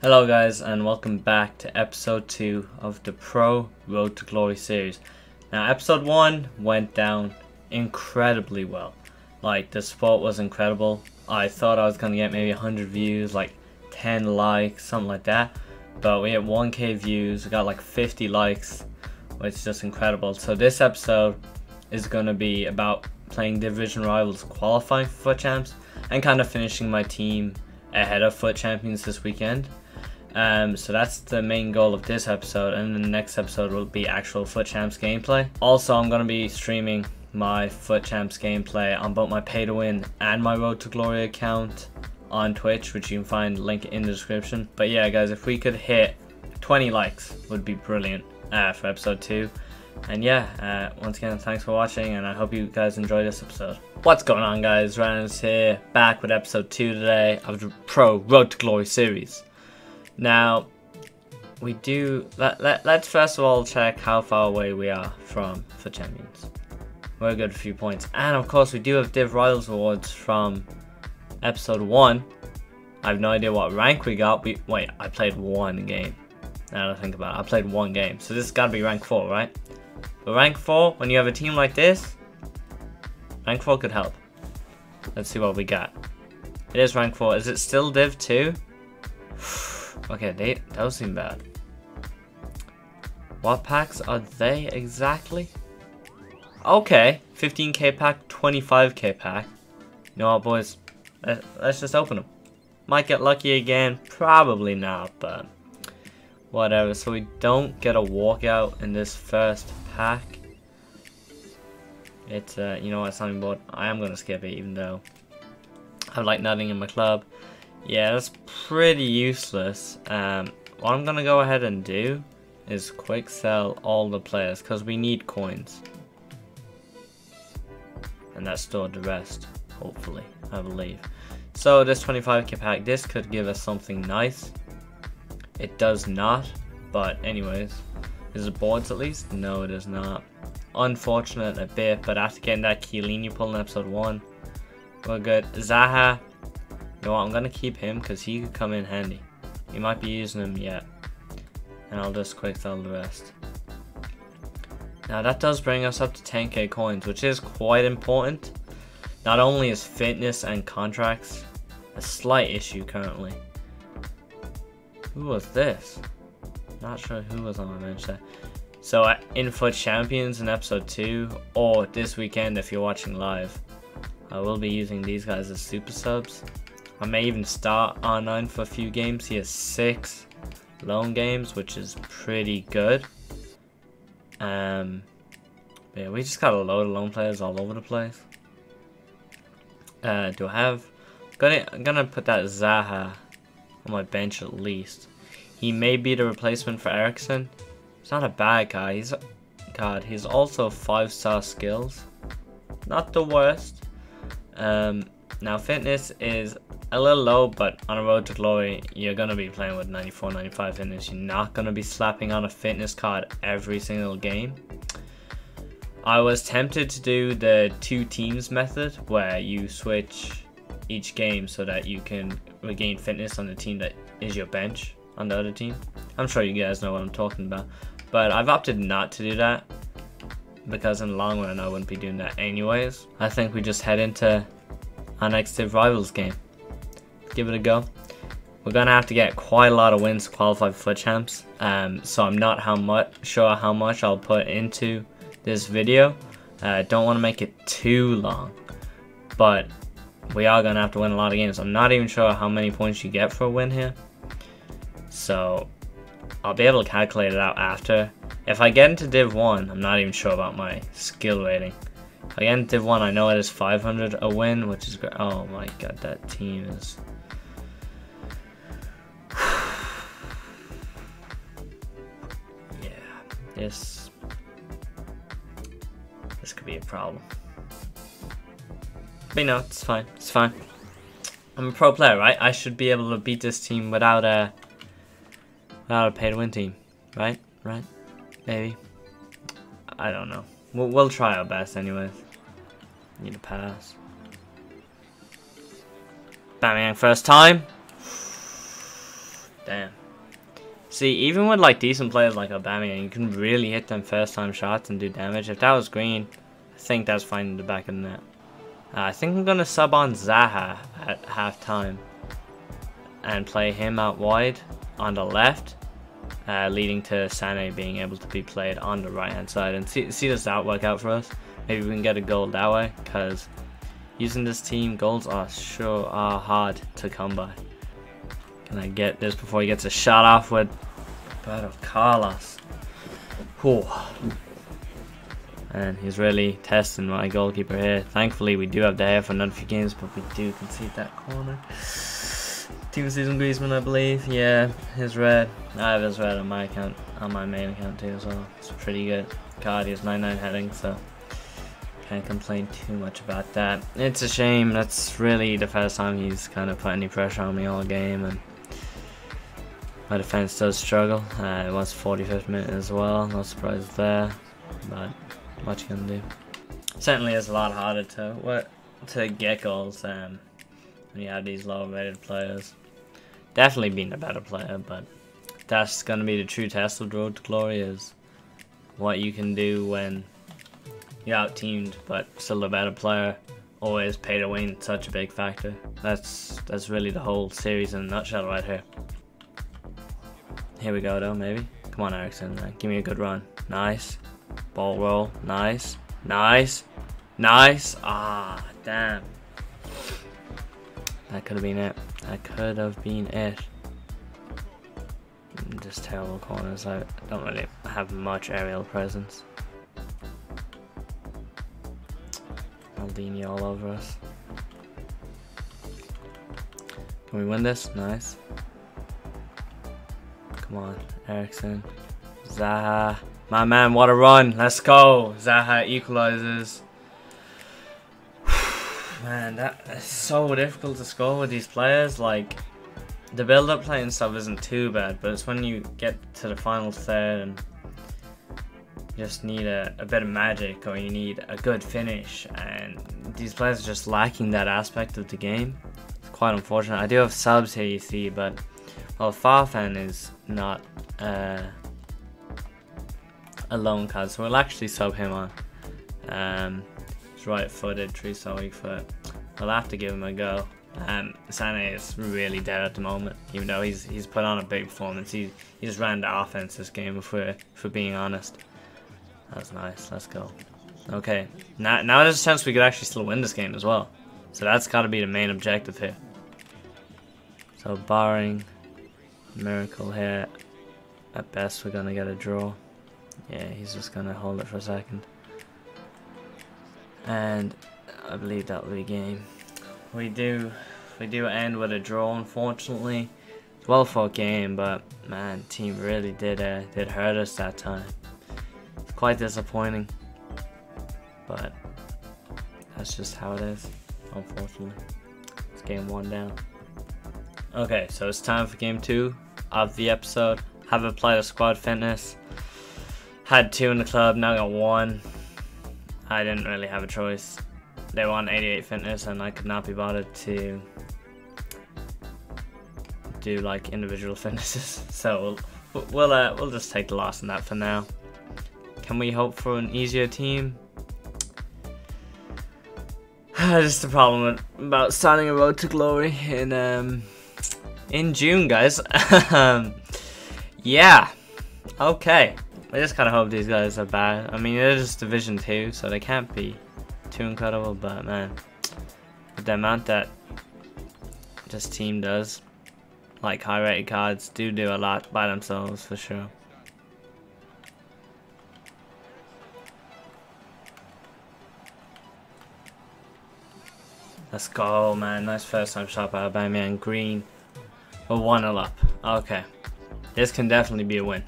Hello guys, and welcome back to episode 2 of the Pro Road to Glory series. Now episode 1 went down incredibly well. Like, the support was incredible. I thought I was going to get maybe 100 views, like 10 likes, something like that. But we had 1k views, we got like 50 likes, which is just incredible. So this episode is going to be about playing Division Rivals qualifying for FUT Champs and kind of finishing my team ahead of FUT Champions this weekend. So that's the main goal of this episode, and the next episode will be actual FUT Champs gameplay. Also, I'm going to be streaming my FUT Champs gameplay on both my pay to win and my Road to Glory account on Twitch, which you can find link in the description. But yeah guys, if we could hit 20 likes would be brilliant for episode 2. And yeah, once again, thanks for watching, and I hope you guys enjoy this episode. What's going on guys, Rannerz here, back with episode 2 today of the Pro Road to Glory series. Now, let's first of all check how far away we are from FUT Champions. We're a good few points. And of course we do have Div Rivals awards from episode 1. I have no idea what rank we got. Wait, I played one game. Now that I think about it, I played one game. So this has got to be rank 4, right? But rank 4, when you have a team like this, rank 4 could help. Let's see what we got. It is rank 4. Is it still Div 2? Okay, those seem bad. What packs are they exactly? Okay, 15k pack, 25k pack. You know what, boys? Let's just open them. Might get lucky again. Probably not, but whatever. So we don't get a walkout in this first pack. It's, you know what, sounding board. I am going to skip it, even though I have, like, nothing in my club. Yeah, that's pretty useless. What I'm gonna go ahead and do is quick sell all the players because we need coins, and that's stored the rest, hopefully, I believe. So this 25k pack, this could give us something nice. It does not, but anyways, is it boards at least? No, it is not. Unfortunate a bit, but after getting that Chiellini pull in episode 1, we're good. Zaha. You know what, I'm going to keep him because he could come in handy. You might be using him yet. And I'll just quick sell the rest. Now that does bring us up to 10k coins, which is quite important. Not only is fitness and contracts a slight issue currently. Who was this? Not sure who was on my bench there. So in FUT Champions in episode 2, or this weekend if you're watching live, I will be using these guys as super subs. I may even start R9 for a few games. He has 6 loan games, which is pretty good. Yeah, we just got a load of loan players all over the place. I'm gonna put that Zaha on my bench at least. He may be the replacement for Eriksen. He's not a bad guy. He's also 5-star skills. Not the worst. Now fitness is a little low, but on a Road to Glory, you're going to be playing with 94, 95 fitness. You're not going to be slapping on a fitness card every single game. I was tempted to do the 2 teams method where you switch each game so that you can regain fitness on the team that is your bench on the other team. I'm sure you guys know what I'm talking about. But I've opted not to do that because in the long run, I wouldn't be doing that anyways. I think we just head into our next Div Rivals game. Give it a go. We're gonna have to get quite a lot of wins to qualify for FUT Champs, so I'm not sure how much I'll put into this video. Don't want to make it too long, but we are gonna have to win a lot of games. I'm not even sure how many points you get for a win here, so I'll be able to calculate it out after. If I get into Div 1, I'm not even sure about my skill rating. If I get into Div 1, I know it is 500 a win, which is great. Oh my god, that team is. This could be a problem, but no, it's fine. It's fine. I'm a pro player, right? I should be able to beat this team without a pay-to-win team, right? Right? Maybe. I don't know. We'll try our best, anyways. Need a pass. Aubameyang first time. Damn. See, even with like decent players like Aubameyang, you can really hit them first time shots and do damage. If that was green, I think that's fine in the back of the net. I think I'm going to sub on Zaha at half time and play him out wide on the left, leading to Sané being able to be played on the right hand side, and see does that work out for us. Maybe we can get a goal that way, because using this team, goals are sure hard to come by. Can I get this before he gets a shot off with Roberto Carlos? Whew. And he's really testing my goalkeeper here. Thankfully, we do have the hair for another few games, but we do concede that corner. Team season Griezmann, I believe. Yeah, his red. I have his red on my account, on my main account too, so it's pretty good. Cardi is 9-9 heading, so can't complain too much about that. It's a shame. That's really the first time he's kind of put any pressure on me all game, and my defense does struggle. It was 45th minute as well. No surprise there, but what you can do. Certainly, it's a lot harder to get goals when you have these lower-rated players. Definitely being a better player, but that's going to be the true test of the road to glory, is what you can do when you're out-teamed, but still a better player. Always pay to win, such a big factor. That's really the whole series in a nutshell right here. Here we go though, maybe. Come on, Eriksen, give me a good run. Nice. Ball roll. Nice. Nice. Nice. Ah, damn. That could have been it. That could have been it. Just terrible corners. I don't really have much aerial presence. Maldini all over us. Can we win this? Nice. Come on, Eriksen. Zaha. My man, what a run. Let's go. Zaha equalizes. Man, that is so difficult to score with these players. Like, the build-up play and stuff isn't too bad, but it's when you get to the final third and you just need a bit of magic, or you need a good finish, and these players are just lacking that aspect of the game. It's quite unfortunate. I do have subs here, you see, but well, Farfan is not a lone card, so we'll actually sub him on. Right-footed, 3-star weak foot. I'll have to give him a go. Sané is really dead at the moment, even though he's put on a big performance. He's ran the offense this game, if we're being honest. That's nice. Let's go. Okay, now there's a chance we could actually still win this game as well. So that's got to be the main objective here. So barring a miracle here, at best we're gonna get a draw. Yeah, he's just gonna hold it for a second. And I believe that will be game. We do end with a draw, unfortunately. It's a well fought game, but man, team really did hurt us that time. It's quite disappointing, but that's just how it is, unfortunately. It's game one down. Okay, so it's time for game two of the episode. Have applied a squad fitness. Had 2 in the club, now got 1. I didn't really have a choice. They were on 88 fitness, and I could not be bothered to do like individual fitnesses. So we'll just take the loss on that for now. Can we hope for an easier team? Just the problem about starting a road to glory in June, guys. Yeah. Okay. I just kind of hope these guys are bad. I mean, they're just Division 2, so they can't be too incredible, but man, the amount that this team does, like high-rated cards, do a lot by themselves, for sure. Let's go, man. Nice first-time shot by Aubameyang. Green. We're 1-0 up. Okay. This can definitely be a win.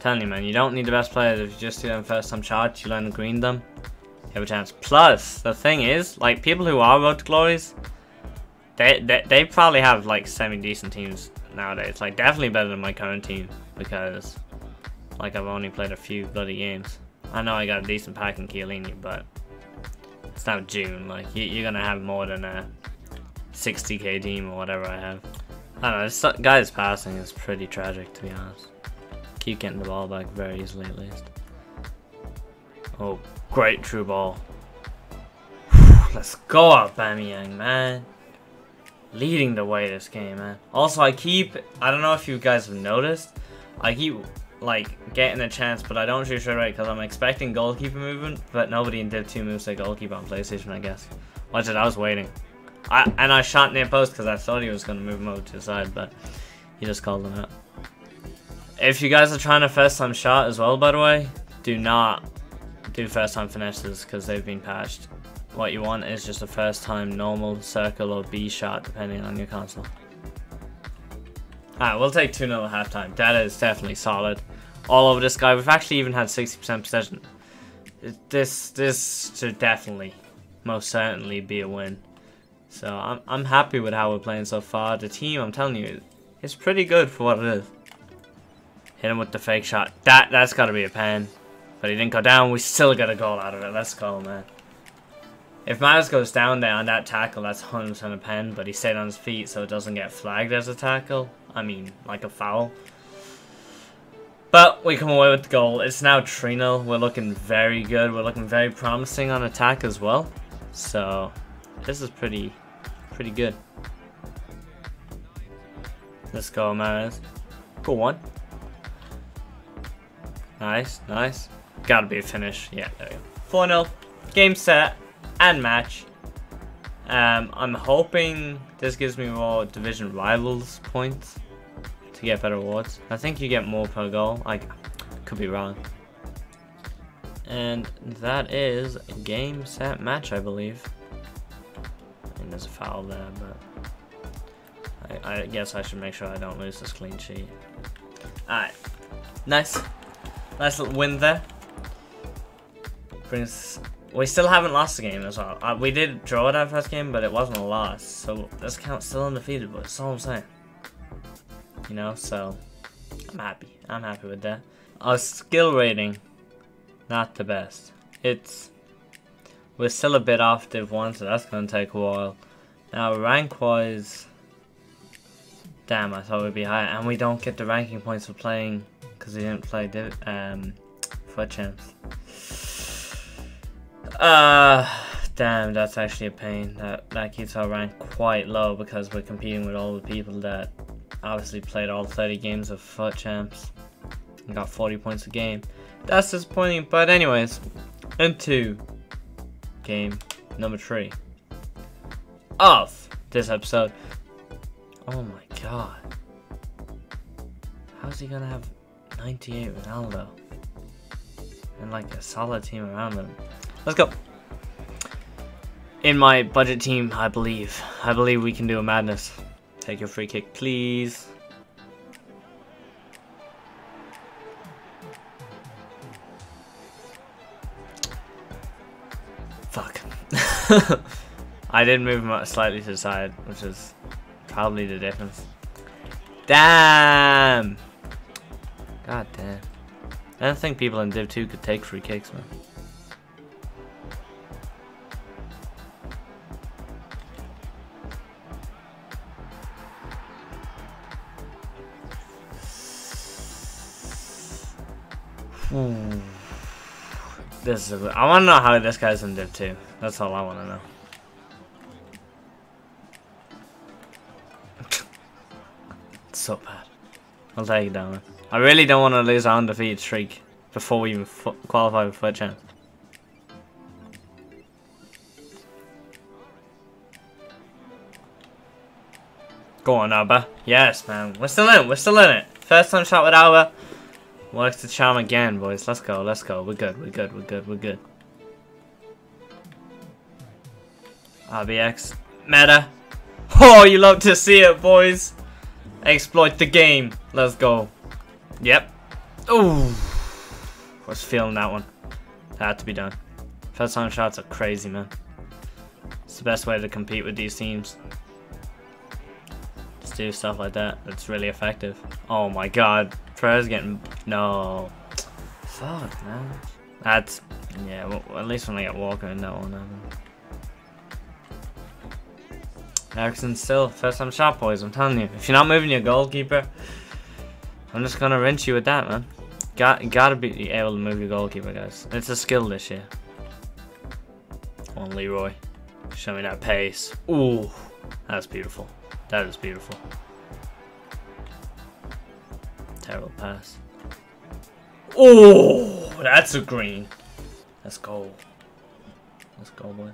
Telling you, man, you don't need the best players. If you just do them first time charge, you learn to green them, you have a chance. Plus, the thing is, like, people who are road to glories, they probably have like semi-decent teams nowadays. Like, definitely better than my current team, because like I've only played a few bloody games. I know I got a decent pack in Chiellini, but it's now June. Like, you're gonna have more than a 60k team or whatever I have. I don't know, this guy's passing is pretty tragic, to be honest. Keep getting the ball back very easily, at least. Oh, great true ball. Let's go, Aubameyang, man. Leading the way this game, man. Also, I don't know if you guys have noticed, I keep, like, getting a chance, but I don't shoot straight away because I'm expecting goalkeeper movement, but nobody in Div 2 moves their goalkeeper on PlayStation, I guess. Watch it, I was waiting. And I shot near post because I thought he was going to move him over to the side, but he just called him out. If you guys are trying to first-time shot as well, by the way, do not do first-time finishes because they've been patched. What you want is just a first-time normal, circle, or B shot, depending on your console. Alright, we'll take 2-0 at halftime. That is definitely solid. All over this guy. We've actually even had 60% possession. This should definitely, most certainly, be a win. So I'm happy with how we're playing so far. The team, I'm telling you, it's pretty good for what it is. Hit him with the fake shot. That's got to be a pen. But he didn't go down. We still got a goal out of it. Let's go, man. If Mahrez goes down there on that tackle, that's 100% a pen. But he stayed on his feet, so it doesn't get flagged as a tackle. I mean, like a foul. But we come away with the goal. It's now 3-0. We're looking very good. We're looking very promising on attack as well. So this is pretty good. Let's go, Mahrez. Cool one. Nice, nice. Gotta be a finish. Yeah, there we go. 4-0. Game, set, and match. I'm hoping this gives me more division rivals points to get better awards. I think you get more per goal. I could be wrong. And that is a game, set, match, I believe. And there's a foul there, but I guess I should make sure I don't lose this clean sheet. Alright. Nice. Nice little win there. We still haven't lost the game as well. We did draw that first game, but it wasn't a loss. So this count's still undefeated, but that's all I'm saying. You know, so I'm happy. I'm happy with that. Our skill rating, not the best. We're still a bit off Div 1, so that's going to take a while. Now, rank-wise, damn, I thought we'd be higher. And we don't get the ranking points for playing, because we didn't play FUT Champions. Damn, that's actually a pain. That keeps our rank quite low because we're competing with all the people that obviously played all 30 games of FUT Champs and got 40 points a game. That's disappointing, but anyways, into game number 3 of this episode. Oh my god. How's he gonna have 98 Ronaldo and like a solid team around them? Let's go. In my budget team, I believe we can do a madness. Take your free kick, please. Fuck. I did move him slightly to the side, which is probably the difference. Damn. God damn. I don't think people in Div 2 could take free kicks, man. I want to know how this guy's in Div 2. That's all I want to know. It's so bad. I'll take it down, man. I really don't want to lose our undefeated streak before we even qualify for FUT Champs. Go on, Alba. Yes, man. We're still in. We're still in it. First time shot with Alba. Works the charm again, boys. Let's go. Let's go. We're good. We're good. We're good. We're good. RBX. Meta. Oh, you love to see it, boys. Exploit the game. Let's go. Yep. Ooh. I was feeling that one. That had to be done. First time shots are crazy, man. It's the best way to compete with these teams. Just do stuff like that. That's really effective. Oh my god. Prayer's getting... No. Fuck, man. That's... Yeah, well, at least when I get Walker in that one. Eriksen still, first time shot, boys, I'm telling you. If you're not moving your goalkeeper, I'm just going to rinse you with that, man. Gotta be able to move your goalkeeper, guys. It's a skill this year. Come on, Leroy. Show me that pace. Ooh, that's beautiful. That is beautiful. Terrible pass. Oh, that's a green. Let's go. Let's go, boys.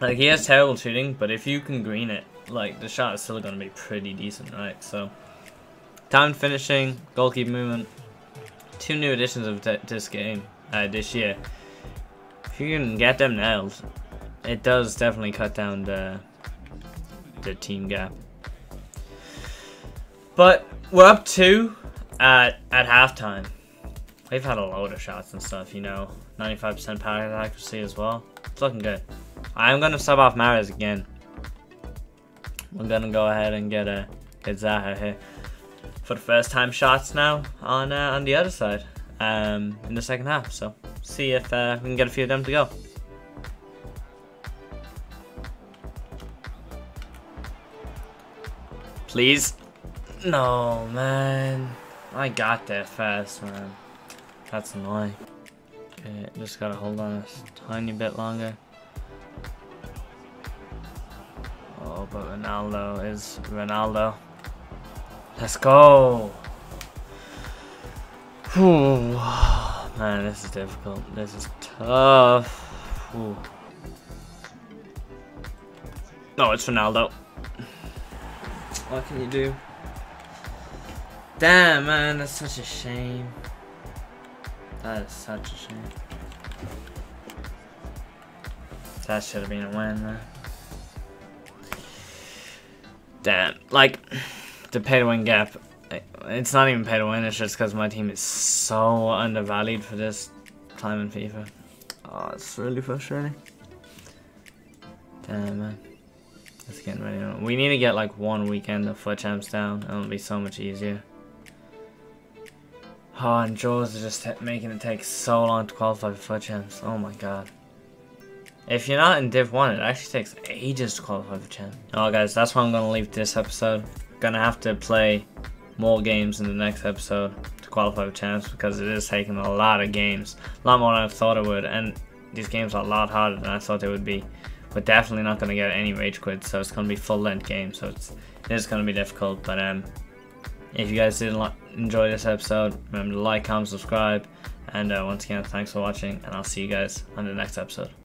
Like, he has terrible shooting, but if you can green it, like, the shot is still going to be pretty decent, right? So, timed finishing, goalkeeper movement. Two new additions of this game, this year. If you can get them nailed, it does definitely cut down the team gap. But we're up 2 at halftime. We've had a load of shots and stuff, you know. 95% power accuracy as well. It's looking good. I'm going to sub off Mahrez again. We're going to go ahead and get Zaha here. For the first time shots now on the other side in the second half. So see if we can get a few of them to go. Please. No, man. I got there fast, man. That's annoying. Okay, just gotta hold on a tiny bit longer. Oh, but Ronaldo is Ronaldo. Let's go! Whew. Man, this is difficult. This is tough. Whew. No, it's Ronaldo. What can you do? Damn, man, that's such a shame. That is such a shame. That should have been a win, man. Damn, like, the pay-to-win gap, it's not even pay-to-win, it's just because my team is so undervalued for this time in FIFA. Oh, it's really frustrating. Damn, man. It's getting ready. We need to get, like, one weekend of FUT Champs down, and it'll be so much easier. Oh, and draws are just making it take so long to qualify for FUT Champs. Oh my god. If you're not in Div 1, it actually takes ages to qualify for Champs. Alright guys, that's where I'm going to leave this episode. Gonna have to play more games in the next episode to qualify for Champs because it is taking a lot of games. A lot more than I thought it would, and these games are a lot harder than I thought they would be. We're definitely not going to get any rage quits, so it's going to be full-length game, so it is going to be difficult, but if you guys did enjoy this episode, remember to like, comment, subscribe, and once again, thanks for watching, and I'll see you guys on the next episode.